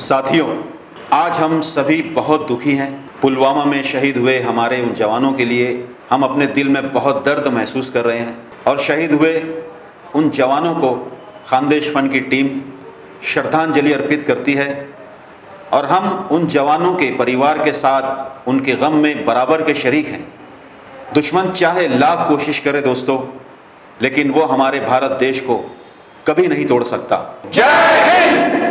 साथियों, आज हम सभी बहुत दुखी हैं। पुलवामा में शहीद हुए हमारे उन जवानों के लिए हम अपने दिल में बहुत दर्द महसूस कर रहे हैं और शहीद हुए उन जवानों को खानदेश फन की टीम श्रद्धांजलि अर्पित करती है और हम उन जवानों के परिवार के साथ उनके गम में बराबर के शरीक हैं। दुश्मन चाहे लाख कोशिश करे दोस्तों, लेकिन वो हमारे भारत देश को कभी नहीं तोड़ सकता। जय हिंद।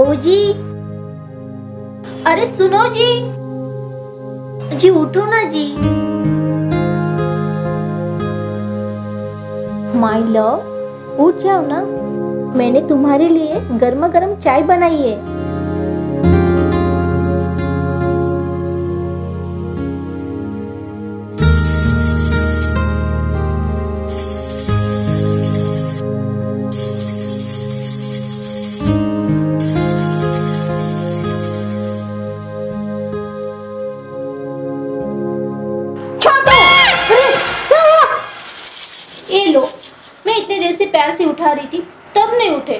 ओ जी, अरे सुनो जी, जी उठो ना जी। माय लव, उठ जाओ ना, मैंने तुम्हारे लिए गर्मा गर्म चाय बनाई है। पैर से उठा रही थी तब नहीं उठे,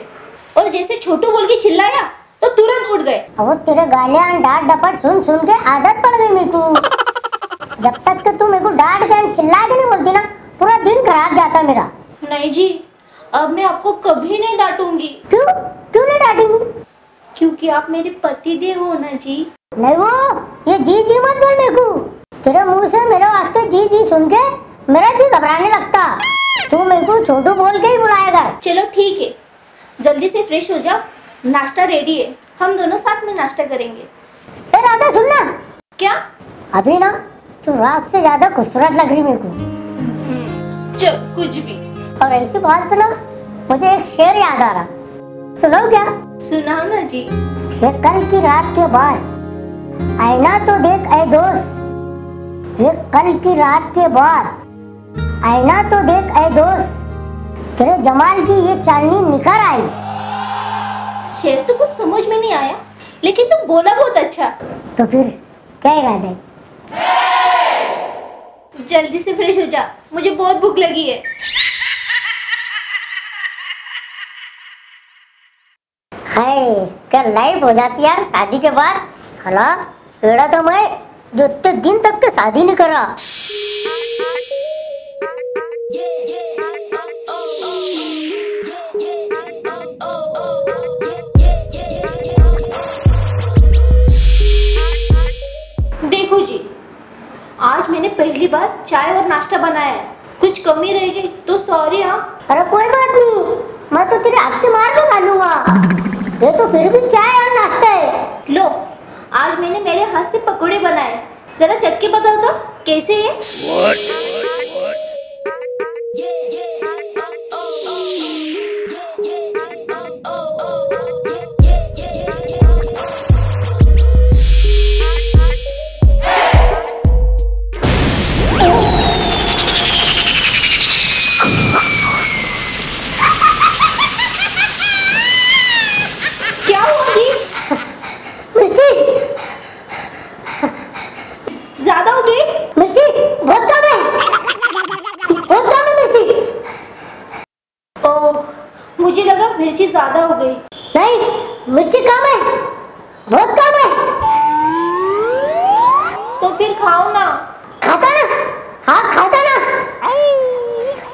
और जैसे छोटू बोल के चिल्लाया तो तुरंत उठ गए। अब तेरे गाने और डांट डपट सुन सुन के आदत पड़ गई मेरे को। जब तक तू मेरे को डांट के चिल्ला के नहीं बोलती ना, पूरा दिन खराब जाता मेरा। नहीं जी, अब मैं आपको कभी नहीं डांटूंगी। क्यों क्यों नहीं डांटूंगी? क्योंकि आप मेरे पति देव हो ना जी। नहीं, वो ये जी जी मत बोल मेरे को। तेरे मुँह से मेरे वास्ते जी जी सुन के मेरा जी घबराने लगता। तू मेरे को छोटू बोल के ही बुलाएगा। चलो ठीक है, जल्दी से फ्रेश हो जाओ, नाश्ता रेडी है, हम दोनों साथ में नाश्ता करेंगे। ए राधा सुनना। क्या? अभी ना तू रात से ज्यादा खूबसूरत लग रही मेरे को। चल कुछ भी। और ऐसी बात पे ना मुझे एक शेर याद आ रहा, सुनो क्या? सुनाओ ना जी। ये कल की रात के बाद आईना तो देख ए दोस्त, ये कल की रात के बाद आईना तो देख ऐ दोस्त, तेरे जमाल की ये चांदनी निखर आई। शेर तो कुछ समझ में नहीं आया, लेकिन तुम बोला बहुत अच्छा। तो फिर क्या इरादा है? जल्दी से फ्रेश हो जा, मुझे बहुत भूख लगी है। हाय, क्या लाइफ हो जाती यार शादी के बाद। साला एड़ा तो मैं जो इतने दिन तक तो शादी नहीं करा। आज मैंने पहली बार चाय और नाश्ता बनाया है, कुछ कमी रह गई तो सॉरी। हाँ, अरे कोई बात नहीं, मैं तो तेरे हाथ के मार भी खा लूंगा। ये तो फिर भी चाय और नाश्ता है। लो, आज मैंने मेरे हाथ से पकोड़े बनाए, जरा चख के बताओ तो कैसे है? मुझे लगा मिर्ची ज्यादा हो गई। नहीं, मिर्ची कम है, बहुत कम है। तो फिर खाओ ना। खाता ना? हाँ खाता ना।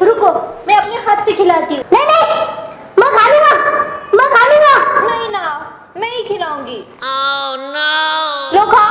रुको, मैं अपने हाथ से खिलाती हूँ। नहीं नहीं, मैं खा लूँगा, मैं खा लूँगा। नहीं ना, मैं ही खिलाऊंगी। Oh no! लो खाओ।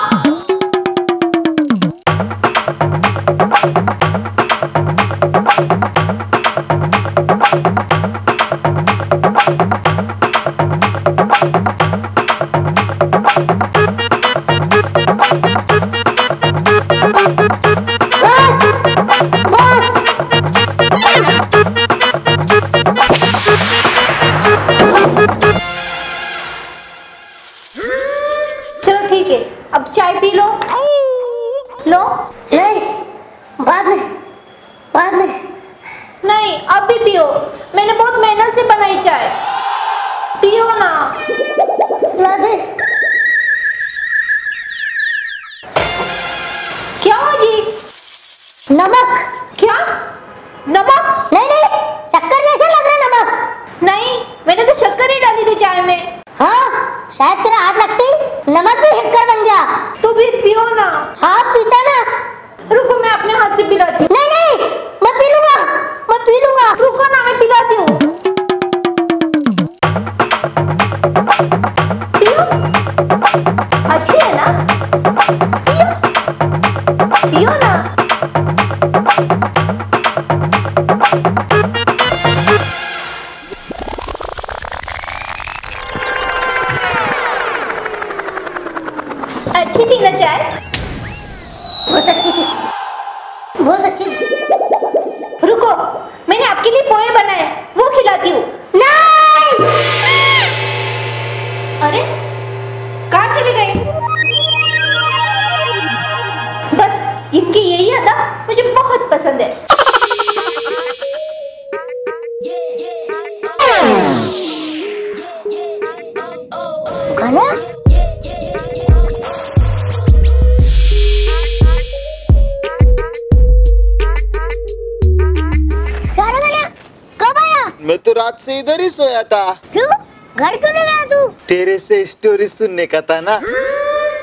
स्टोरी सुनने का था ना,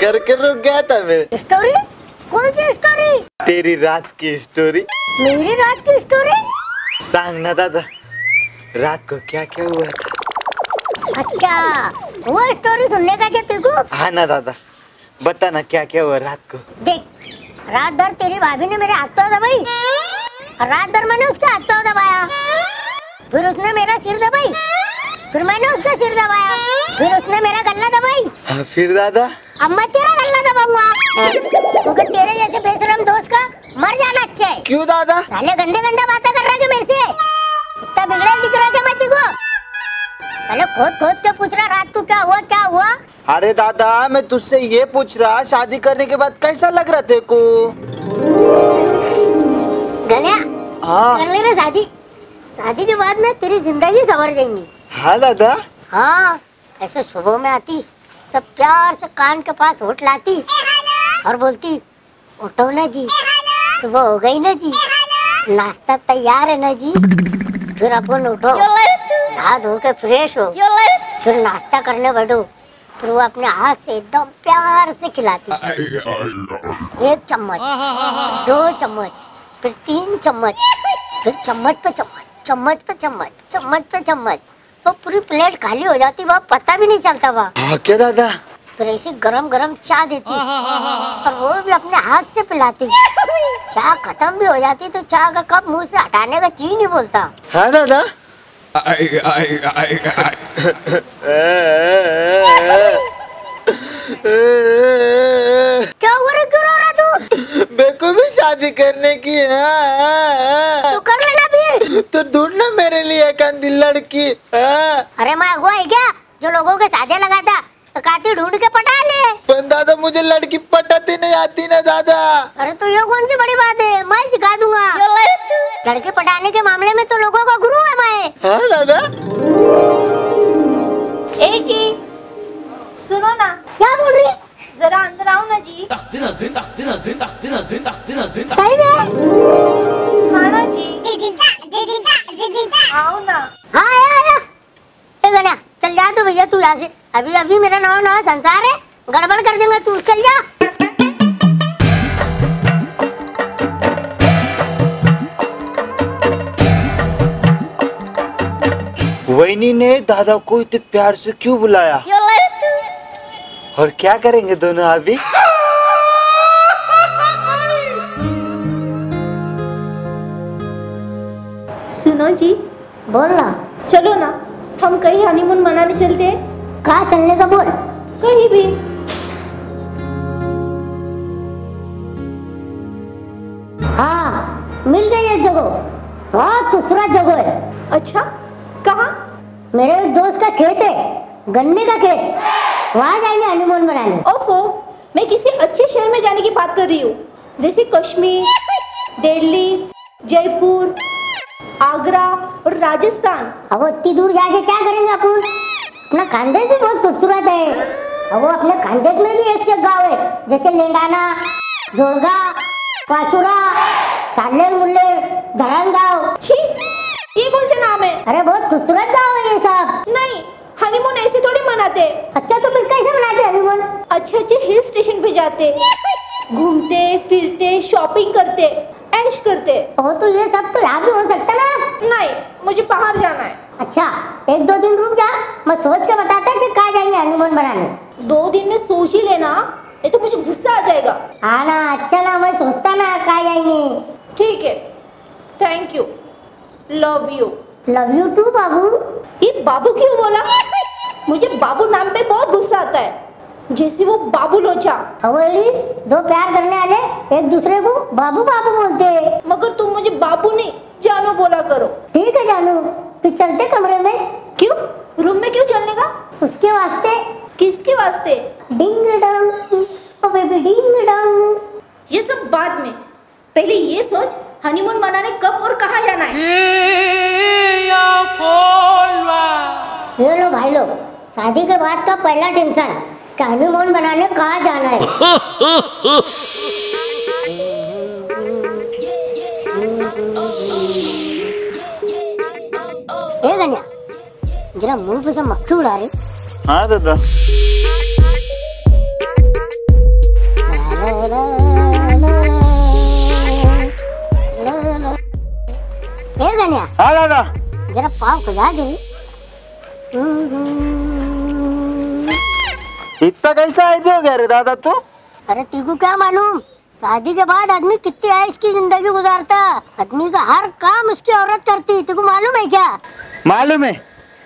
करके रुक गया था मैं। स्टोरी? कौन सी स्टोरी? तेरी रात की स्टोरी। मेरी रात की स्टोरी? सांगना दादा, रात को क्या क्या हुआ था? अच्छा, वो स्टोरी सुनने का क्या तुझको? हाँ ना दादा, बता ना क्या क्या हुआ रात को। देख, रात भर तेरी भाभी ने मेरे हाथ पाँव दबाई, रात भर मैंने उसके हाथ पाँव दबाया, फिर उसने मेरा सिर दबाई, फिर मैंने उसका सिर दबाया, फिर उसने मेरा गला दबाई। फिर दादा? अब मैं तेरा गला दबाऊंगा, क्योंकि तेरे जैसे बेशरम दोस्त का मर जाना अच्छा है। क्यों दादा? साले गंदे गंदे बातें कर रहा है मेरे से, इतना बिगड़ा दिख रहा है मैं तुझको। साले खोद खोद के पूछ रहा रात को क्या हुआ क्या हुआ। अरे दादा, मैं तुझसे ये पूछ रहा शादी करने के बाद कैसा लग रहा तेरे को? कर लेना शादी, शादी के बाद में तेरी जिंदगी संवर जाएंगी। हाँ दादा। हाँ, ऐसे सुबह में आती, सब प्यार से कान के पास होठ लाती और बोलती, उठो ना जी, सुबह हो गई ना जी, नाश्ता तैयार है ना जी। फिर अपन उठो, नहा धो के फ्रेश हो, फिर नाश्ता करने बैठो, फिर वो अपने हाथ से एकदम प्यार से खिलाती, एक चम्मच, दो चम्मच, फिर तीन चम्मच, फिर चम्मच पे चम्मच, चम्मच पे चम्मच, चम्मच पे चम्मच, वो पूरी प्लेट खाली हो जाती, वहाँ पता भी नहीं चलता। वहाँ क्या दादा? फिर ऐसे गरम गरम चाय देती और वो भी अपने हाथ से पिलाती, चाय खत्म भी हो जाती तो चाय का कप मुंह से हटाने का जी नहीं बोलता। हाँ दादा। क्या हो रहा, क्यों रो रहा तू? बेको भी शादी करने की है तो कर लेना, तो ढूंढना मेरे लिए कांदी लड़की। अरे मैं वो है क्या जो लोगों के साधे लगाता, तो काती ढूंढ के पटा ले। पर दादा मुझे लड़की पटाती नहीं आती ना दादा। अरे तो ये कौन सी बड़ी बात है, मैं सिखा दूंगा। लड़के पटाने के मामले में तो लोगों का गुरु है मैं। हाँ दादा। ए जी सुनो ना। क्या बोल रही? जरा अंदर आओ ना जी। सही में? हाँ ना जी। आओ ना। हाँ आया। ए गन्या चल जा तो भैया तू यहाँ से, अभी अभी मेरा नवा नवा संसार है, गड़बड़ कर देगा तू, चल जा। वैनी ने दादा को इतने प्यार से क्यों बुलाया और क्या करेंगे दोनों अभी? सुनो जी। बोल ना। चलो ना हम कहीं हनीमून मनाने चलते हैं। कहाँ चलने का बोल? कहीं भी। हाँ मिल गई है जगह, और दूसरा जगह है। अच्छा कहाँ? मेरे दोस्त का खेत है, गन्ने का खेत, वहाँ जाएंगे हनीमून मनाने। ओफो, मैं किसी अच्छे शहर में जाने की बात कर रही हूँ, जैसे कश्मीर, दिल्ली, जयपुर, आगरा और राजस्थान। अब इतनी दूर जाके क्या करेंगे अपन? अपना खानदेश भी बहुत खूबसूरत है। अब वो अपने खानदेश में भी एक से गाँव है, जैसे लेंडाना, जोड़गा, पाचुरा, साले मुल्ले, धरंगाव। छी, ये कौन से नाम है? अरे बहुत खूबसूरत गाँव है ये सब। नहीं, हनीमून ऐसे थोड़ी मनाते। अच्छा तो फिर कैसे मनाते हनीमून? अच्छे हिल स्टेशन पे जाते, घूमते फिरते, शॉपिंग करते, ऐश करते। ओ तो ये सब तो यहाँ भी हो सकता ना? नहीं, मुझे बाहर जाना है। अच्छा एक दो दिन रुक जा, मैं सोच के बताता हूँ कहाँ जाएंगे हनीमून बनाने। 2 दिन में सोच ही लेना, ये तो मुझे गुस्सा आ जाएगा। हाँ ना, अच्छा ना, मैं सोचता ना कहाँ जाएंगे। ठीक है, thank you, love you. Love you too बाबू। ये बाबू क्यों बोला? मुझे बाबू नाम पे बहुत गुस्सा आता है, जैसे वो बाबू लोचा। अवली, दो प्यार करने वाले एक दूसरे को बाबू बाबू बोलते है। मगर तुम मुझे बाबू नहीं जानू बोला करो। ठीक है जानू, फिर चलते कमरे में। क्यों रूम में क्यों चलने का? उसके वास्ते। किसके वास्ते? Ding dong, oh baby ding dong. ये सब बाद में, पहले ये सोच हनीमून मनाने कब और कहाँ जाना है। ये लो भाई लोग, शादी के बाद का पहला टेंशन कि हनीमून मनाने कहाँ जाना है। ए गन्या, जरा मुंह पे से मक्खी उड़ा रही। हाँ दादा, जरा पाव खजा दे। इतना कैसा आइडिया हो गया रे दादा तू? अरे तेको क्या मालूम, शादी के बाद आदमी कितनी ऐश की जिंदगी गुजारता। आदमी का हर काम उसकी औरत करती, तेको मालूम है क्या? मालूम है,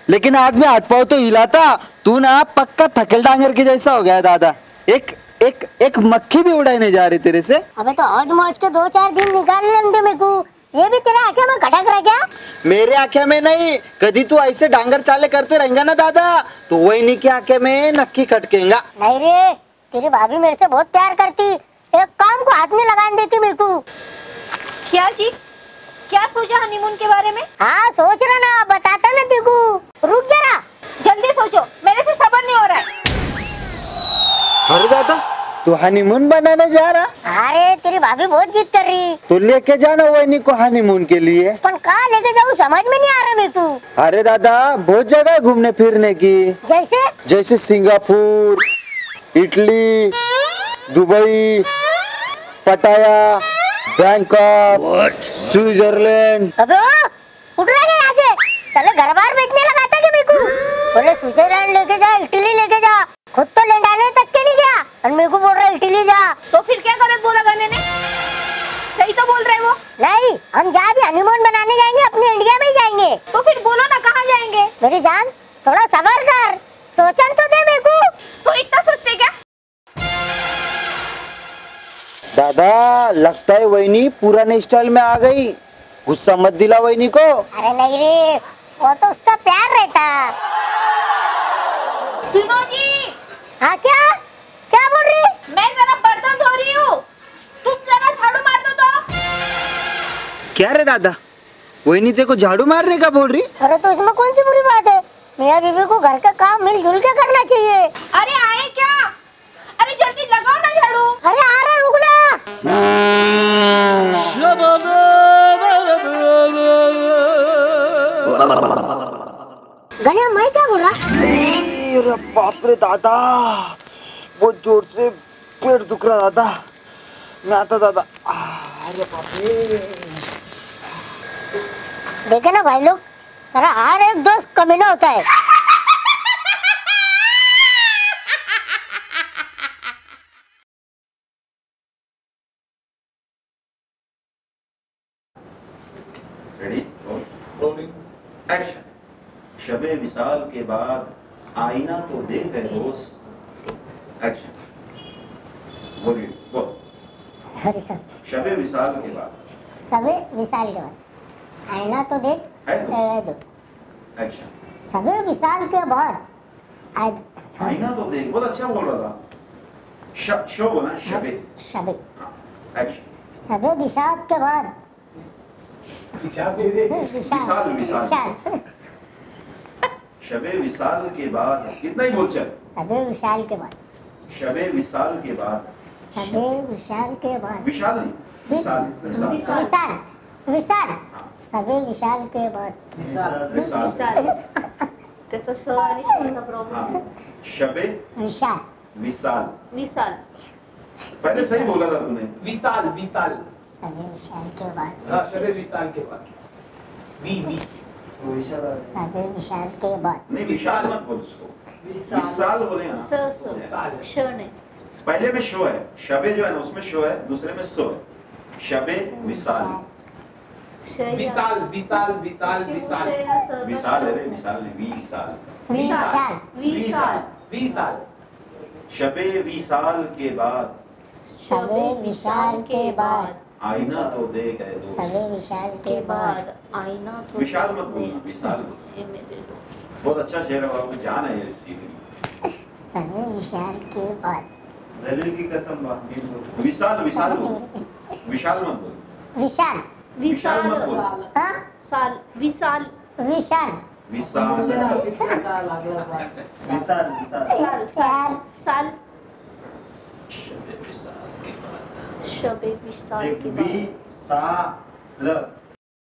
लेकिन आदमी हाथ पाँव तो हिलाता। तू ना पक्का थकेल डांगर के जैसा हो गया दादा, एक एक एक मक्खी भी उड़ाने जा रही तेरे से। अबे तो आज मौज के 2-4 दिन निकाल लेंगे मेरे को। ये भी तेरा आँखें में घटक रहा क्या? मेरे आँखें में नहीं, कभी तू ऐसे डांगर चाले करते रहेगा ना दादा, तो वही नहीं की आँखें में नक्की खटकेगा। नहीं रे, तेरी भाभी मेरे से बहुत प्यार करती, एक काम को हाथ में लगा देती मेरे को। क्या जी, क्या सोचा हनीमून के बारे में? हाँ सोच रहा ना, बताता ना तेको। रुक जरा, जल्दी सोचो, मेरे से सबर नहीं हो रहा है। अरे दादा, तू हनीमून बनाने जा रहा? अरे तेरी भाभी बहुत जिद कर रही। तू लेके जाना वैनी को हनीमून के लिए। पर कहाँ लेके जाऊँ समझ में नहीं आ रहा मेरे को। अरे दादा, बहुत जगह है घूमने फिरने की। जैसे? जैसे Singapore, Italy, Dubai, Pattaya, Bangkok, Switzerland. अबे ओ, उठ रहा है यहाँ से, साले घर बार बेचने लगाता क्या मेरे को? बोले स्विट्जरलैंड लेके जा, इटली लेके जा, खुद तो लंडाने तक के नहीं गया और मेरे को बोल रहा है इटली जा। तो फिर क्या गलत बोला गन्ने ने? सही तो बोल रहे हैं वो। नहीं, हम जहाँ भी हनीमून मनाने जाएंगे अपने इंडिया में ही जाएंगे। तो फिर बोलो ना कहाँ जाएंगे। मेरी जान थोड़ा सबर कर, सोचन तो दे मेरे को। तो इतना सोचते क्या दादा? लगता है वैनी पुराने स्टाइल में आ गई, गुस्सा मत दिला वैनी को। अरे नहीं रे, वो तो उसका प्यार रहता। सुनो जी। हाँ क्या क्या बोल रही? मैं जरा बर्तन धो रही हूँ, तुम जरा झाड़ू मार दो तो। क्या रे दादा, वैनी तेरे को झाड़ू मारने का बोल रही? अरे तो इसमें कौन सी बुरी बात है, मियाँ बीवी को घर का काम मिलजुल के करना चाहिए। अरे आए क्या? अरे जल्दी लगाओ ना झाड़ू। अरे आ रहा, रुक ना। गन्या मैं क्या बोला? अरे बाप रे दादा, बहुत जोर से पेट दुख रहा दादा। मैं आता दादा। अरे बाप रे, देखे ना भाई लोग, सारा हर एक दोस्त कमीना होता है। शबे विसाल के बाद आईना तो देख है दोस्त। एक्शन। बोलिए, बोल। सॉरी सर, शबे विसाल के बाद, शबे विसाल के बाद आईना तो देख है दोस्त। अच्छा, शबे विसाल के बाद आईना तो देख, बहुत अच्छा बोल रहा था। शो बोला शबे, शबे, अच्छा, शबे विसाल के बाद विशाल, विशाल, शबे विशाल के बाद कितना ही बोल चल। शबे विशाल के बाद, शबे विशाल के बाद, शबे विशाल के बाद, विशाल नहीं विशाल, विशाल, विशाल, शबे विशाल के बाद विशाल, विशाल, तेरा सॉरी इसका प्रॉब्लम। शबे विशाल, विशाल, विशाल, पहले सही बोला था तूने, विशाल, विशाल, शबे विशाल के बाद, हाँ शबे विशाल के बाद, वी वी, शबे विशाल के बाद, नहीं विशाल मत बोल उसको, विशाल बोले ना, सो सो, शो नहीं, पहले में शो है, शबे जो है ना उसमें शो है, दूसरे में सो है, शबे विशाल, विशाल, विशाल, विशाल, विशाल, विशाल है रे, विशाल है, विशाल, विशाल, विशाल, विशाल, शबे विशाल के बाद, शबे विशाल के बाद आईना तो दे गए दोस्त। सवे विशाल के बाद आईना तो, विशाल मत बोलना, विशाल बोलो, बहुत अच्छा शेर है बाबू, जान है इस सीधी। सवे विशाल के बाद, जलील की कसम बाकी बोलो, विशाल, विशाल बोलो, विशाल मत बोलो, विशाल, विशाल मत बोलो, हां साल, विशाल, विशाल, विशाल, विशाल, विशाल, साल, साल, शबे विशाल के बाद, शबे विशाल के बाद, विशाल